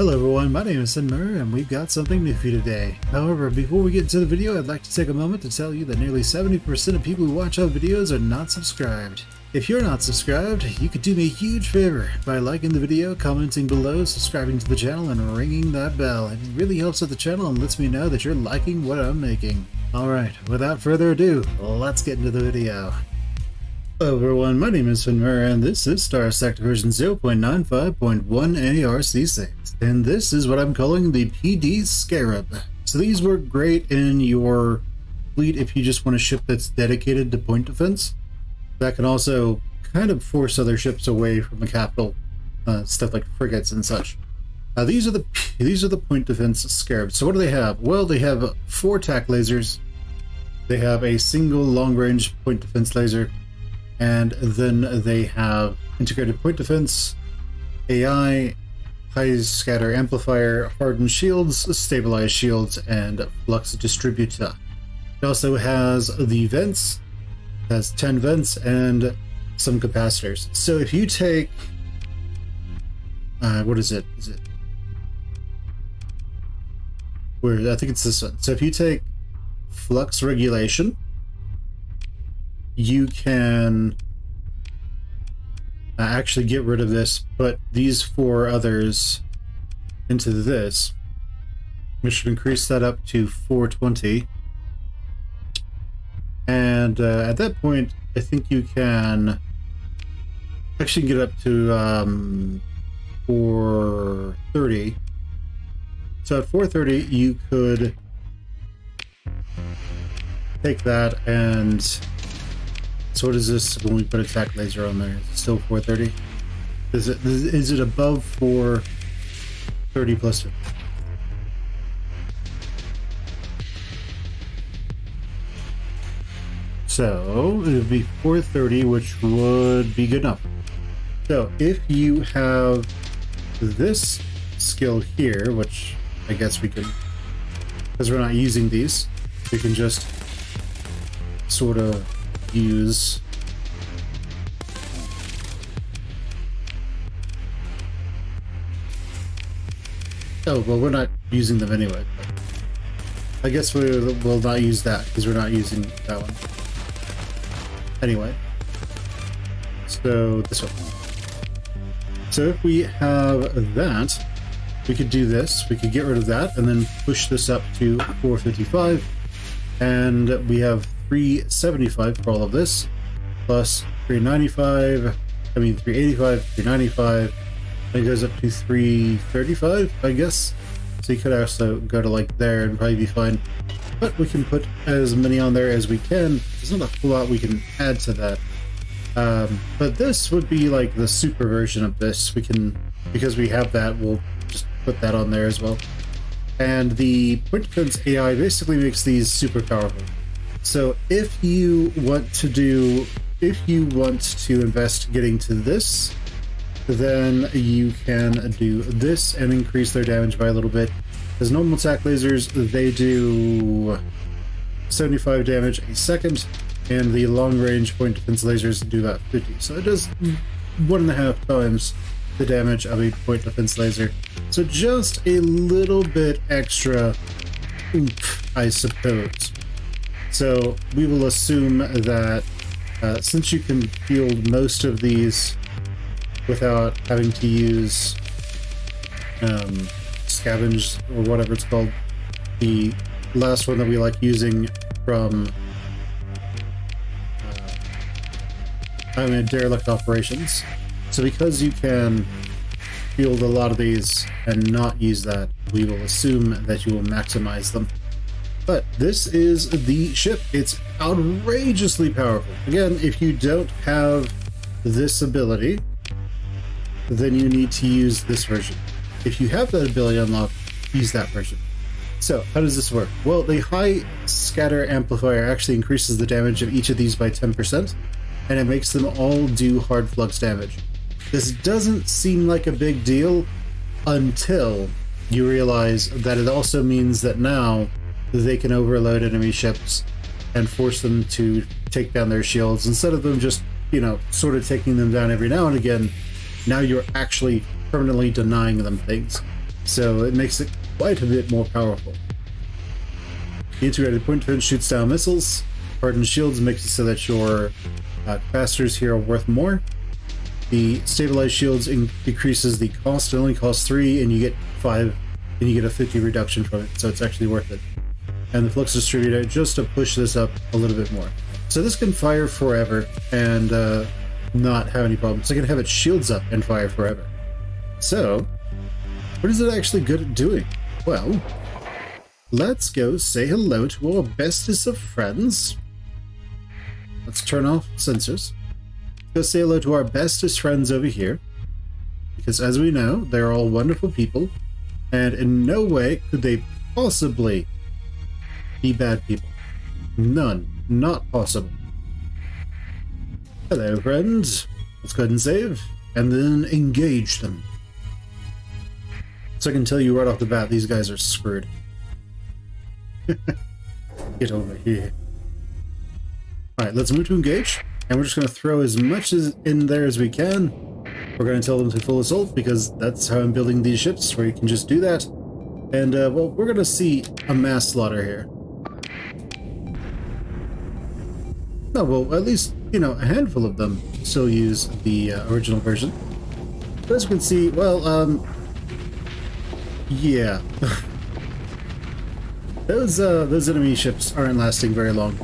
Hello everyone, my name is Fen Muir and we've got something new for you today. However, before we get into the video, I'd like to take a moment to tell you that nearly 70% of people who watch our videos are not subscribed. If you're not subscribed, you could do me a huge favor by liking the video, commenting below, subscribing to the channel, and ringing that bell. It really helps out the channel and lets me know that you're liking what I'm making. Alright, without further ado, let's get into the video. Hello everyone, my name is Fen Muir and this is Starsector version 0.95.1 ARC6. And this is what I'm calling the PD Scarab. So these work great in your fleet if you just want a ship that's dedicated to point defense. That can also kind of force other ships away from the capital, stuff like frigates and such. These are the point defense scarabs. So what do they have? Well, they have 4 tack lasers. They have a single long-range point defense laser, and then they have integrated point defense, AI, high scatter amplifier, hardened shields, stabilized shields, and flux distributor. It also has the vents, it has 10 vents and some capacitors. So if you take, I think it's this one. So if you take flux regulation, you can actually get rid of this, put these 4 others into this. We should increase that up to 420, and at that point I think you can actually get up to 430. So at 430 you could take that, and so what is this when we put a tack laser on there? Is it still 430? Is it above 430 plus 2? So it would be 430, which would be good enough. So if you have this skill here, which I guess we can, because we're not using these, we can just sort of use we're not using them anyway. I guess we will not use that because we're not using that one anyway. So this one, so if we have that, we could do this, we could get rid of that and then push this up to 455, and we have 375 for all of this, plus 395, I mean 385, 395, and it goes up to 335, I guess. So you could also go to like there and probably be fine. But we can put as many on there as we can. There's not a whole lot we can add to that. But this would be like the super version of this. We can, because we have that, we'll just put that on there as well. And the point defense AI basically makes these super powerful. So if you want to invest getting to this, then you can do this and increase their damage by a little bit. As normal tack lasers, they do 75 damage a second, and the long-range point defense lasers do about 50. So it does 1.5 times the damage of a point defense laser. So just a little bit extra oomph, I suppose. So we will assume that since you can field most of these without having to use scavenge or whatever it's called, the last one that we like using from Derelict Operations. So because you can field a lot of these and not use that, we will assume that you will maximize them. But this is the ship. It's outrageously powerful. Again, if you don't have this ability, then you need to use this version. If you have that ability unlocked, use that version. So how does this work? Well, the high scatter amplifier actually increases the damage of each of these by 10%, and it makes them all do hard flux damage. This doesn't seem like a big deal until you realize that it also means that now they can overload enemy ships and force them to take down their shields. Instead of them just, you know, sort of taking them down every now and again, now you're actually permanently denying them things. so it makes it quite a bit more powerful. The integrated point turret shoots down missiles. Hardened shields makes it so that your capacitors here are worth more. The stabilized shields decreases the cost. It only costs 3, and you get 5, and you get a 50 reduction from it, so it's actually worth it. And the flux distributor just to push this up a little bit more. So this can fire forever and not have any problems. I can have it shields up and fire forever. So what is it actually good at doing? Well, let's go say hello to our bestest of friends. Let's turn off sensors. Go say hello to our bestest friends over here, because as we know, they're all wonderful people, and in no way could they possibly be bad people. None. Not possible. Hello, friends. Let's go ahead and save, and then engage them. So I can tell you right off the bat, these guys are screwed. Get over here. Alright, let's move to engage, and we're just going to throw as much as in there as we can. We're going to tell them to full assault, because that's how I'm building these ships, where you can just do that. And, well, we're going to see a mass slaughter here. No, well, at least, you know, a handful of them still use the original version. But as you can see, well, yeah. Those enemy ships aren't lasting very long.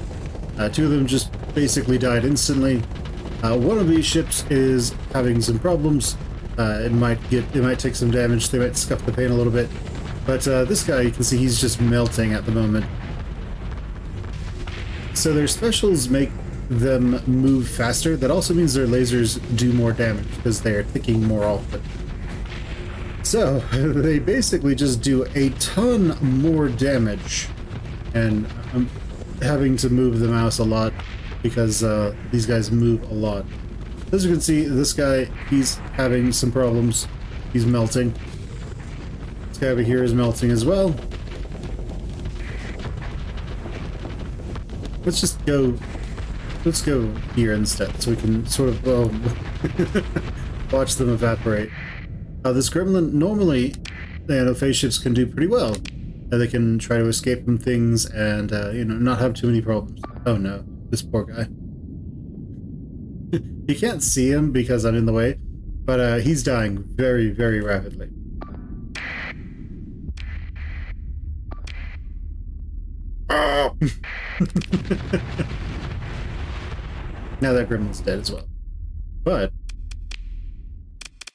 2 of them just basically died instantly. One of these ships is having some problems. It might take some damage. They might scuff the paint a little bit. But this guy, you can see he's just melting at the moment. So their specials make them move faster. That also means their lasers do more damage because they're ticking more often. So they basically just do a ton more damage, and I'm having to move the mouse a lot because these guys move a lot. As you can see, this guy, he's having some problems. He's melting. This guy over here is melting as well. Let's just go. Let's go here instead, so we can sort of watch them evaporate. This gremlin, normally, you know, phase ships can do pretty well. They can try to escape from things and you know, not have too many problems. Oh no, this poor guy. You can't see him because I'm in the way, but he's dying very, very rapidly. Oh. Now that gremlin's dead as well, but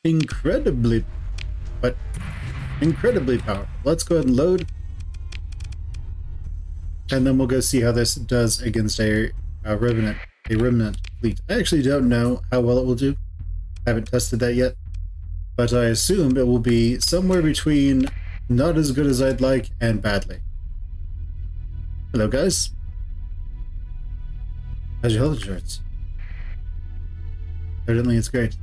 incredibly powerful. Let's go ahead and load, and then we'll go see how this does against a remnant fleet. I actually don't know how well it will do. I haven't tested that yet, but I assume it will be somewhere between not as good as I'd like and badly. Hello, guys. How's your health insurance? Evidently, it's great.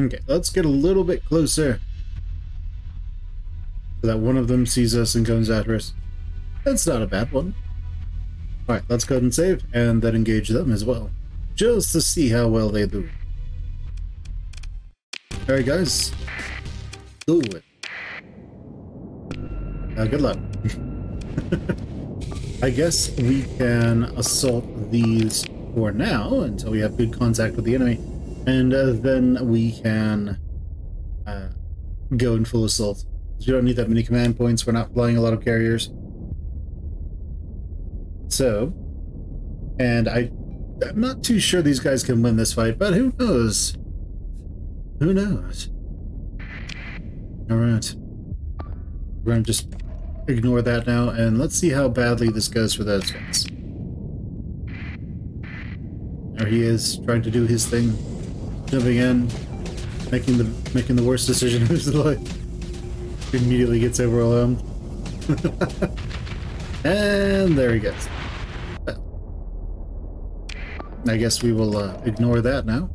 Okay, let's get a little bit closer so that one of them sees us and comes after us. That's not a bad one. Alright, let's go ahead and save, and then engage them as well, just to see how well they do. Alright, guys, do it. Good luck. I guess we can assault these for now until we have good contact with the enemy, and then we can go in full assault. You don't need that many command points. We're not flying a lot of carriers. So, and I'm not too sure these guys can win this fight, but who knows? Who knows? Alright. We're going to just ignore that now, and let's see how badly this goes for those guys. There he is, trying to do his thing. Jumping in. Making the worst decision of his life. Immediately gets overwhelmed. And there he goes. I guess we will ignore that now.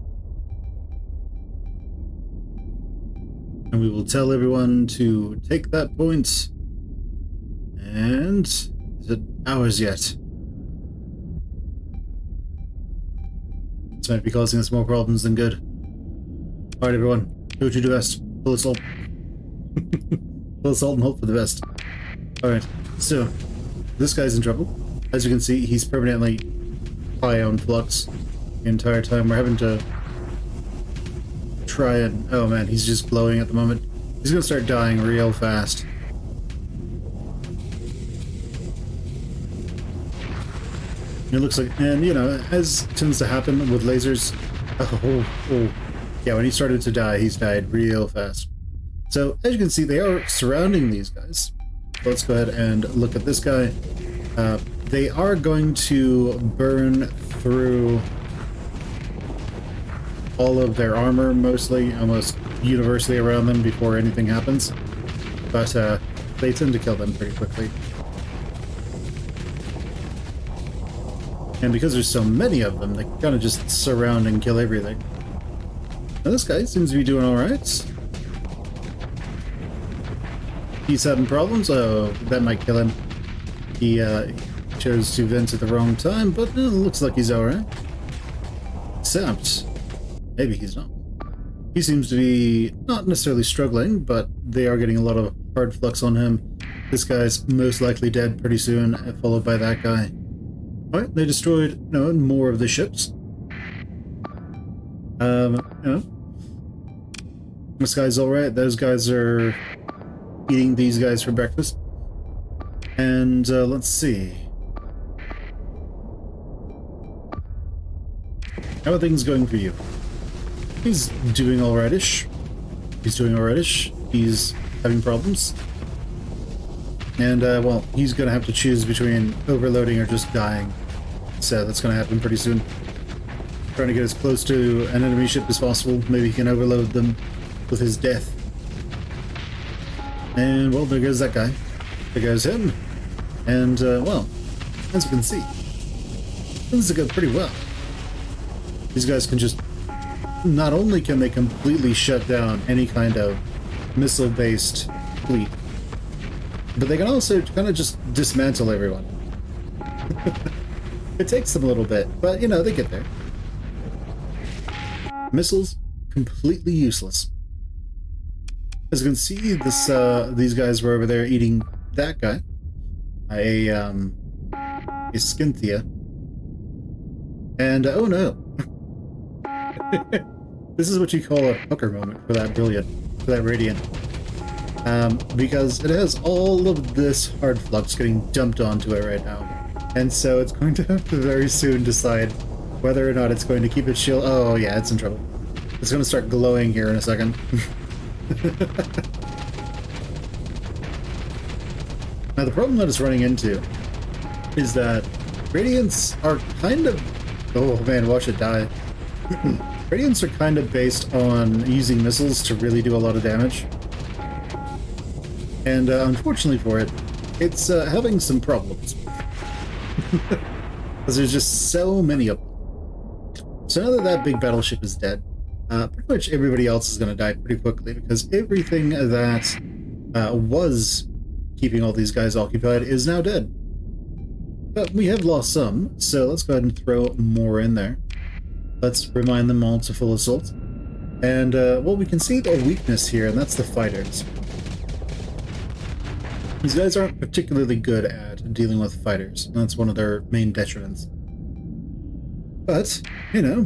And we will tell everyone to take that point. And is it ours yet? might be causing us more problems than good. Alright, everyone. Do what you do best. Full assault. Full assault and hope for the best. Alright, so this guy's in trouble. As you can see, he's permanently high on flux the entire time. We're having to try and... oh man, he's just glowing at the moment. He's gonna start dying real fast. It looks like, and you know, as tends to happen with lasers, yeah, when he started to die, he's died real fast. So, as you can see, they are surrounding these guys. Let's go ahead and look at this guy. They are going to burn through all of their armor, mostly, almost universally around them before anything happens. But they tend to kill them pretty quickly. And because there's so many of them, they kind of just surround and kill everything. Now this guy seems to be doing alright. He's having problems, oh, that might kill him. He chose to vent at the wrong time, but it looks like he's alright. Except, maybe he's not. He seems to be not necessarily struggling, but they are getting a lot of hard flux on him. This guy's most likely dead pretty soon, followed by that guy. Alright, they destroyed more of the ships. This guy's alright. Those guys are eating these guys for breakfast. And let's see. How are things going for you? He's doing alrightish. He's doing alrightish. He's having problems. And, well, he's going to have to choose between overloading or just dying. So that's going to happen pretty soon. Trying to get as close to an enemy ship as possible. Maybe he can overload them with his death. And, well, there goes that guy. There goes him. And, well, as you can see, things are going pretty well. These guys can just... not only can they completely shut down any kind of missile-based fleet, but they can also kind of just dismantle everyone. It takes them a little bit, but, you know, they get there. Missiles, completely useless. As you can see, this these guys were over there eating that guy. A Skinthia. And, oh no. This is what you call a hooker moment for that brilliant, for that radiant. Because it has all of this hard flux getting dumped onto it right now. And so it's going to have to very soon decide whether or not it's going to keep its shield. Oh yeah, it's in trouble. It's going to start glowing here in a second. Now the problem that it's running into is that Radiants are kind of... oh man, watch it die. Radiants are kind of based on using missiles to really do a lot of damage. And unfortunately for it, it's having some problems. Because there's just so many of them. So now that that big battleship is dead, pretty much everybody else is going to die pretty quickly, because everything that was keeping all these guys occupied is now dead. But we have lost some, so let's go ahead and throw more in there. Let's remind them all to full assault. And, well, we can see the weakness here, and that's the fighters. These guys aren't particularly good at dealing with fighters, and that's one of their main detriments. But, you know,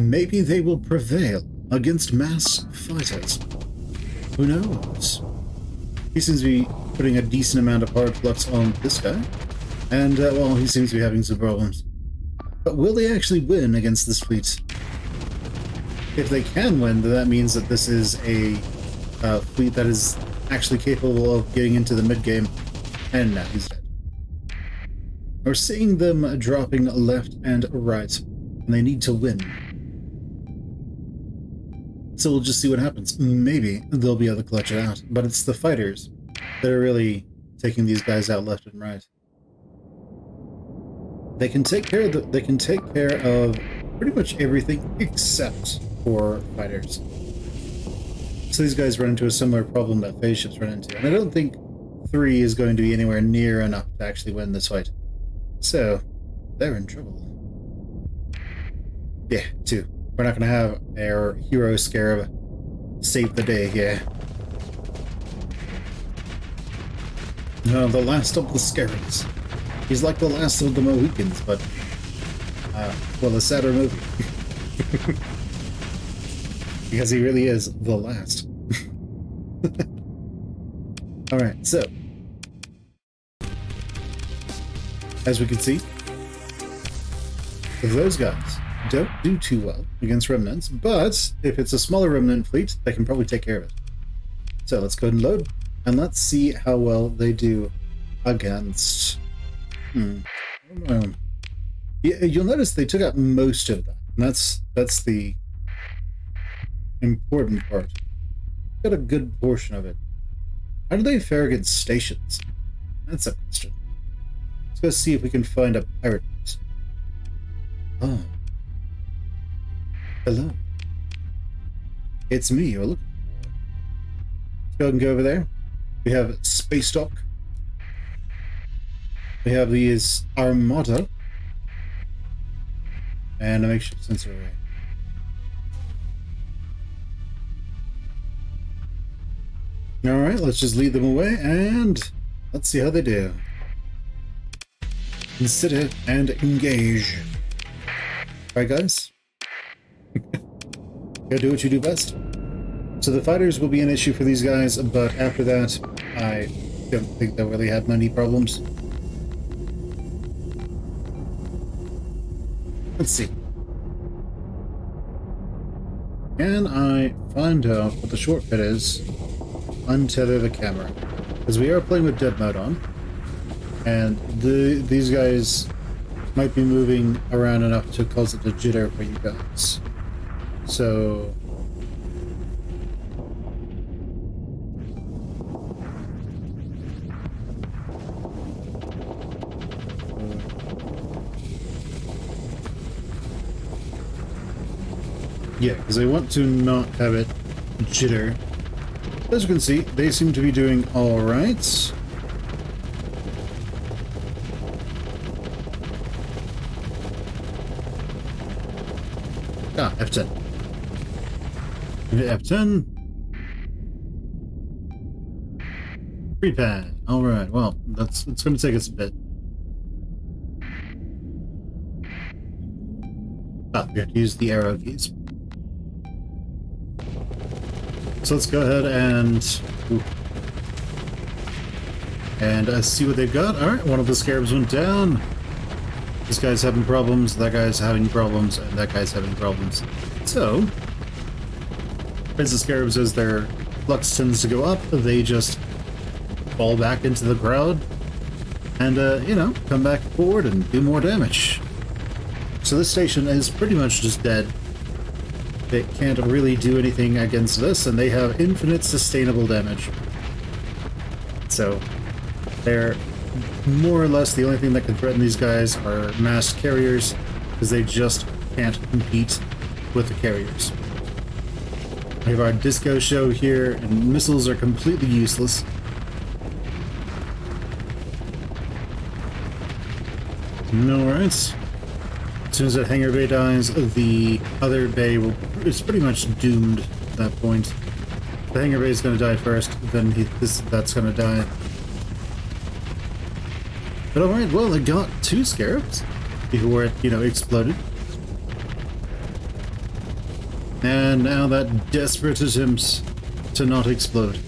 maybe they will prevail against mass fighters. Who knows? He seems to be putting a decent amount of hard flux on this guy, and, well, he seems to be having some problems. But will they actually win against this fleet? If they can win, then that means that this is a fleet that is... actually capable of getting into the mid-game, and now he's dead. We're seeing them dropping left and right, and they need to win. So we'll just see what happens. Maybe they'll be able to clutch it out, but it's the fighters that are really taking these guys out left and right. They can take care of pretty much everything except for fighters. So these guys run into a similar problem that phase ships run into, and I don't think 3 is going to be anywhere near enough to actually win this fight. So, they're in trouble. Yeah, two. We're not gonna have our hero Scarab save the day, yeah. No, the last of the Scarabs. He's like the last of the Mohicans, but... well, a sadder movie. Because he really is the last. Alright, so... as we can see, those guys don't do too well against remnants, but if it's a smaller remnant fleet, they can probably take care of it. So let's go ahead and load, and let's see how well they do against... You'll notice they took out most of that, and that's the important part. Got a good portion of it. How do they fare against stations? That's a question. Let's go see if we can find a pirate base. Oh. Hello. It's me you're looking for. Let's go ahead and go over there. We have space dock. We have these armada. And a makeshift sensor array. Alright, let's just lead them away and let's see how they do. Consider and engage. Alright guys, go do what you do best. So the fighters will be an issue for these guys, but after that, I don't think they'll really have many problems. Let's see. Can I find out what the shortcut is? Untether the camera. Because we are playing with dead mode on. And these guys might be moving around enough to cause it a jitter for you guys. So... yeah, because I want to not have it jitter. As you can see, they seem to be doing alright. Ah, F10. F10. Prepad. Alright, well, it's going to take us a bit. Ah, we have to use the arrow keys. So let's go ahead and... ooh, and see what they've got. Alright, one of the Scarabs went down. This guy's having problems, that guy's having problems, and that guy's having problems. So, as the Scarabs, as their flux tends to go up, they just fall back into the crowd and, you know, come back forward and do more damage. So this station is pretty much just dead. They can't really do anything against this, and they have infinite sustainable damage. So, they're more or less the only thing that can threaten these guys are mass carriers, because they just can't compete with the carriers. We have our disco show here, and missiles are completely useless. Alright. As soon as that hangar bay dies, the other bay is pretty much doomed at that point. The hangar bay is going to die first, then that's going to die. But alright, well, I got two Scarabs before it, you know, exploded. And now that desperate attempt to not explode.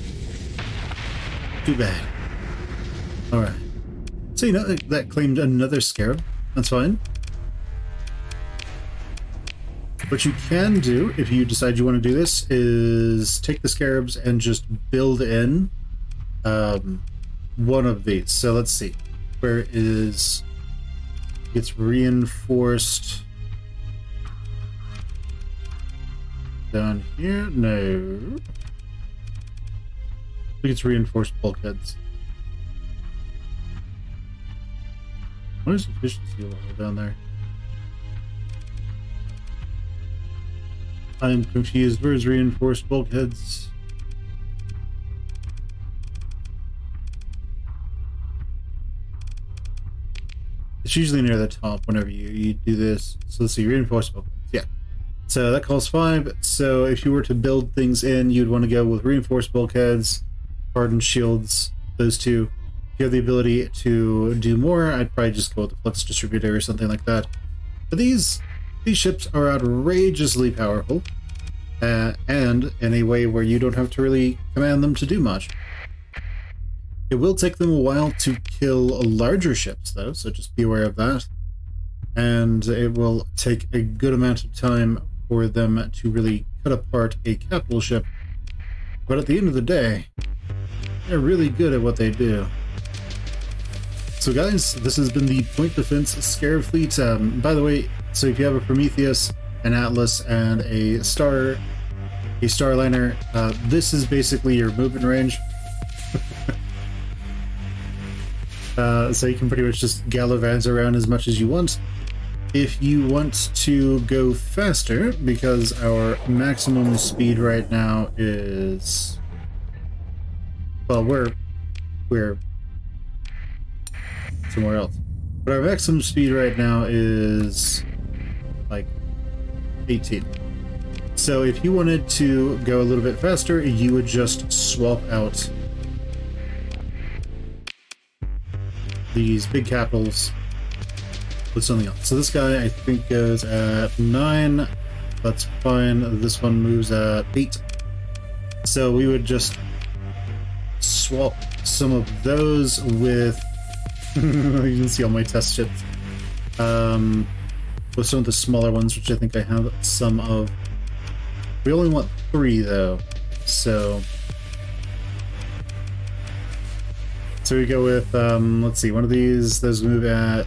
Too bad. Alright. So, you know, that claimed another Scarab. That's fine. What you can do, if you decide you want to do this, is take the Scarabs and just build in one of these. So let's see. Where is... it's reinforced... down here? No. I think it's reinforced bulkheads. What is efficiency level down there? I'm confused. Where's reinforced bulkheads? It's usually near the top whenever you do this. So let's see, reinforced bulkheads. Yeah. So that costs 5. So if you were to build things in, you'd want to go with reinforced bulkheads, hardened shields, those two. If you have the ability to do more, I'd probably just go with the flux distributor or something like that. But these ships are outrageously powerful, and in a way where you don't have to really command them to do much. It will take them a while to kill larger ships, though, so just be aware of that. And it will take a good amount of time for them to really cut apart a capital ship. But at the end of the day, they're really good at what they do. So guys, this has been the Point Defense Scarab Fleet. By the way, so if you have a Prometheus, an Atlas, and a Starliner, this is basically your movement range. So you can pretty much just gallivant around as much as you want. If you want to go faster, because our maximum speed right now is, well, we're somewhere else, but our maximum speed right now is like 18. So if you wanted to go a little bit faster, you would just swap out these big capitals with something else. So this guy, I think, goes at 9. That's fine. This one moves at 8. So we would just swap some of those with you can see all my test ships. With some of the smaller ones, which I think I have some of. We only want 3 though, so. So we go with, let's see, one of these, those move at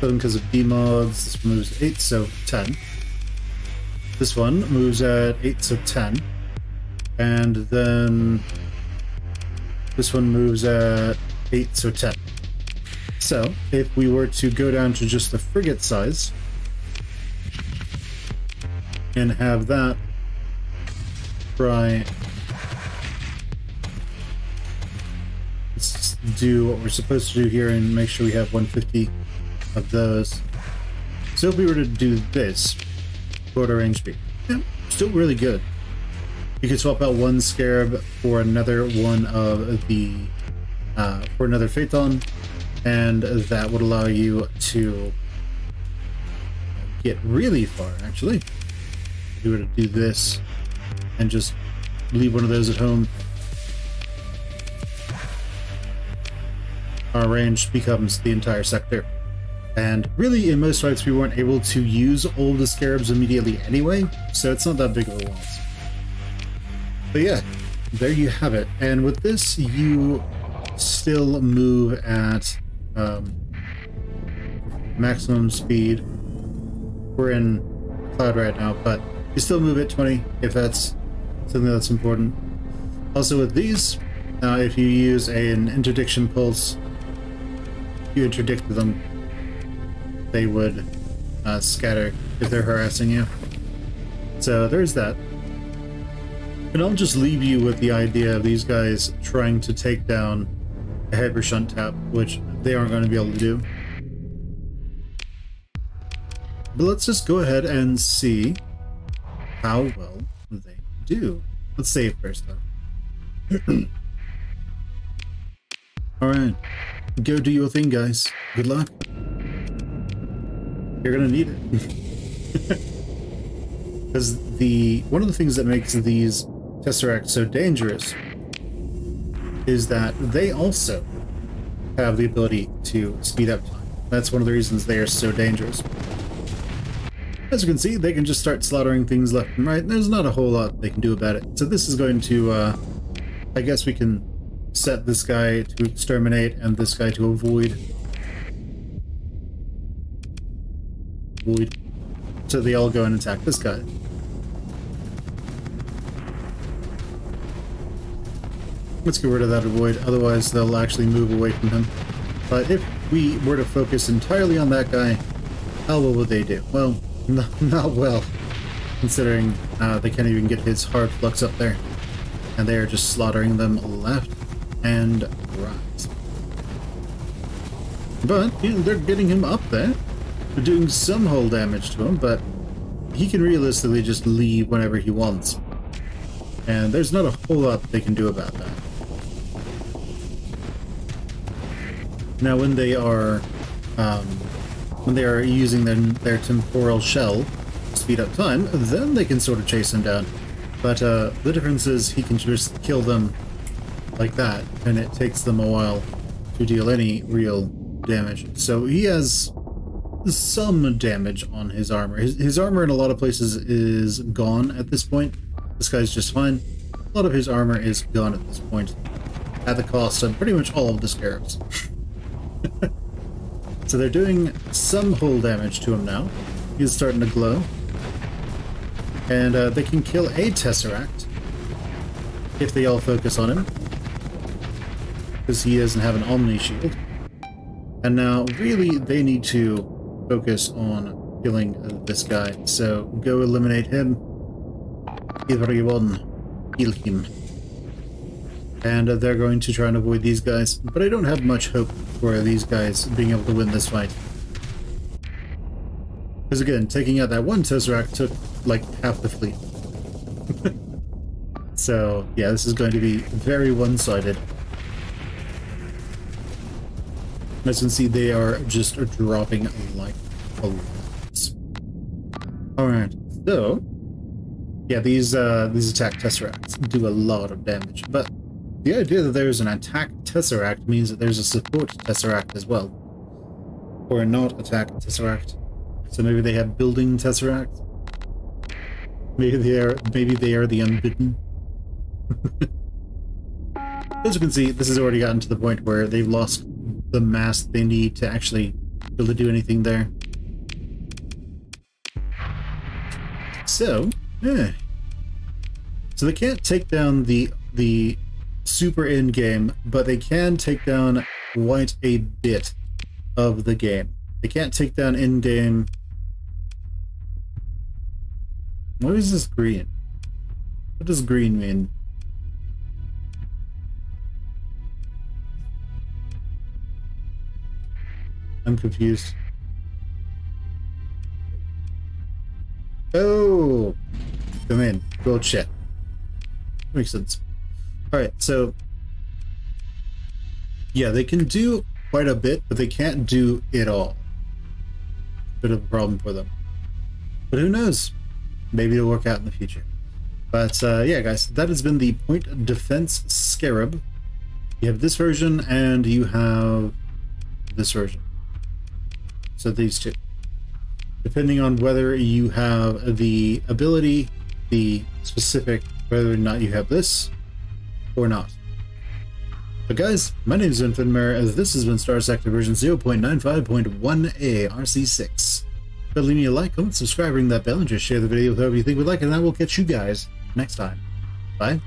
7 because of demods, this one moves at 8, so 10. This one moves at 8, so 10. And then this one moves at 8, so 10. So if we were to go down to just the frigate size and have that try, do what we're supposed to do here and make sure we have 150 of those. So if we were to do this, shorter range speed, yeah, still really good. You could swap out one Scarab for another one of the for another Phaeton, and that would allow you to get really far. Actually, if you were to do this and just leave one of those at home, our range becomes the entire sector. And really, in most fights, we weren't able to use all the Scarabs immediately anyway, so it's not that big of a loss. But yeah, there you have it. And with this, you still move at maximum speed. We're in cloud right now, but you still move at 20 if that's something that's important. Also with these, if you use an interdiction pulse, you interdict them, they would scatter if they're harassing you. So there's that. And I'll just leave you with the idea of these guys trying to take down a hypershunt tap, which they aren't going to be able to do. But let's just go ahead and see how well they do. Let's save first, though. Alright, go do your thing, guys. Good luck. You're gonna need it. Because one of the things that makes these Tesseract so dangerous is that they also have the ability to speed up time. That's one of the reasons they are so dangerous. As you can see, they can just start slaughtering things left and right. There's not a whole lot they can do about it. So this is going to, I guess we can set this guy to exterminate and this guy to avoid. So they all go and attack this guy. Let's get rid of that avoid, otherwise they'll actually move away from him. But if we were to focus entirely on that guy, how well would they do? Well, not well, considering they can't even get his hard flux up there. And they are just slaughtering them left and right. But, you know, they're getting him up there. We're doing some hull damage to him, but he can realistically just leave whenever he wants. And there's not a whole lot they can do about that. Now, when they are using their temporal shell to speed up time, then they can sort of chase him down. But the difference is he can just kill them like that, and it takes them a while to deal any real damage. So he has some damage on his armor. His armor in a lot of places is gone at this point. This guy's just fine. A lot of his armor is gone at this point, at the cost of pretty much all of the scarabs. So they're doing some hull damage to him now. He's starting to glow. And they can kill a Tesseract if they all focus on him, because he doesn't have an Omni-Shield. And now, really, they need to focus on killing this guy. So go eliminate him. Everyone, kill him. And they're going to try and avoid these guys, but I don't have much hope for these guys being able to win this fight. Because again, taking out that one Tesseract took like half the fleet. So yeah, this is going to be very one-sided. As you can see, they are just dropping like a lot. Alright, so yeah, these attack Tesseracts do a lot of damage, but the idea that there's an attack Tesseract means that there's a support Tesseract as well. Or a not attack Tesseract. So maybe they have building Tesseract. Maybe they are the unbidden. As you can see, this has already gotten to the point where they've lost the mass they need to actually be able to do anything there. So, yeah. So they can't take down the super end game, but they can take down quite a bit of the game. They can't take down end game. What is this green? What does green mean? I'm confused. Oh, come in. Gold shit. Makes sense. Alright, so yeah, they can do quite a bit, but they can't do it all. Bit of a problem for them. But who knows? Maybe it'll work out in the future. But yeah, guys, that has been the Point Defense Scarab. You have this version, and you have this version. So these two. Depending on whether you have the ability, the specific, whether or not you have this, or not. But guys, my name is Fen Muir, as this has been Starsector version 0.95.1a RC6. But leave me a like, comment, subscribe, ring that bell, and just share the video with whoever you think would like it, and I will catch you guys next time. Bye.